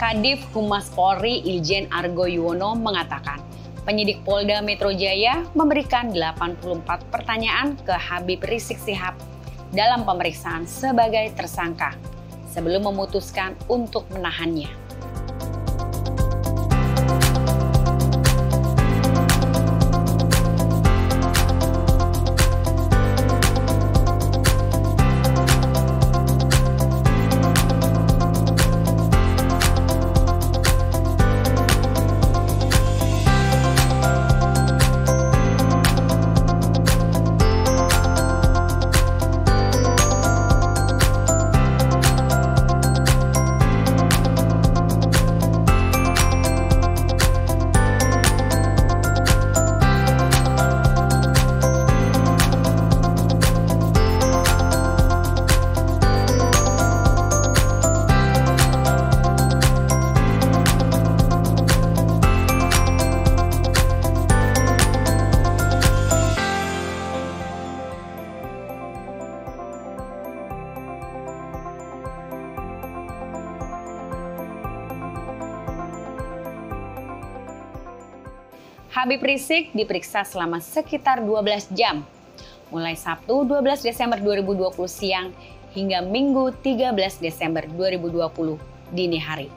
Kadiv Humas Polri Irjen Argo Yuwono mengatakan, penyidik Polda Metro Jaya memberikan 84 pertanyaan ke Habib Rizieq Shihab dalam pemeriksaan sebagai tersangka sebelum memutuskan untuk menahannya. Habib Rizieq diperiksa selama sekitar 12 jam, mulai Sabtu 12 Desember 2020 siang hingga Minggu 13 Desember 2020 dini hari.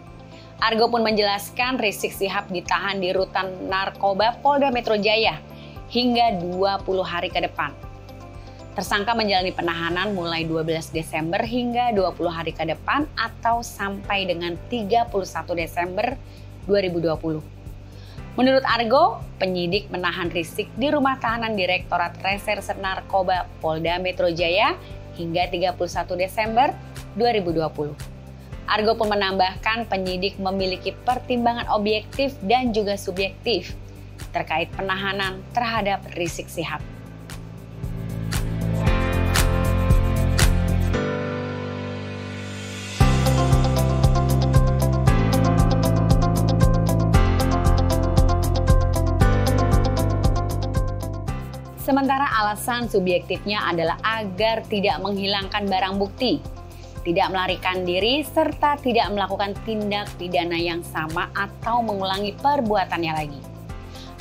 Argo pun menjelaskan Rizieq Shihab ditahan di Rutan Narkoba Polda Metro Jaya hingga 20 hari ke depan. Tersangka menjalani penahanan mulai 12 Desember hingga 20 hari ke depan atau sampai dengan 31 Desember 2020. Menurut Argo, penyidik menahan Rizieq di rumah tahanan Direktorat Reserse Narkoba Polda Metro Jaya hingga 31 Desember 2020. Argo pun menambahkan penyidik memiliki pertimbangan objektif dan juga subjektif terkait penahanan terhadap Rizieq Shihab. Sementara alasan subjektifnya adalah agar tidak menghilangkan barang bukti, tidak melarikan diri, serta tidak melakukan tindak pidana yang sama atau mengulangi perbuatannya lagi.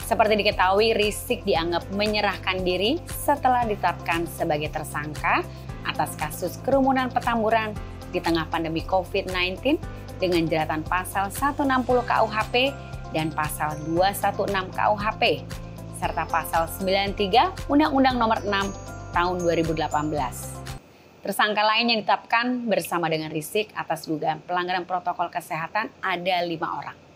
Seperti diketahui, Rizieq dianggap menyerahkan diri setelah ditetapkan sebagai tersangka atas kasus kerumunan Petamburan di tengah pandemi COVID-19 dengan jeratan Pasal 160 KUHP dan Pasal 216 KUHP. Serta Pasal 93 Undang-Undang Nomor 6 Tahun 2018. Tersangka lain yang ditetapkan bersama dengan Rizieq atas dugaan pelanggaran protokol kesehatan ada 5 orang.